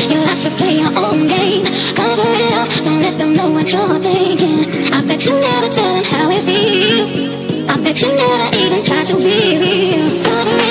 You like to play your own game. Cover it up, don't let them know what you're thinking. I bet you never tell them how it feels. I bet you never even try to be real. Cover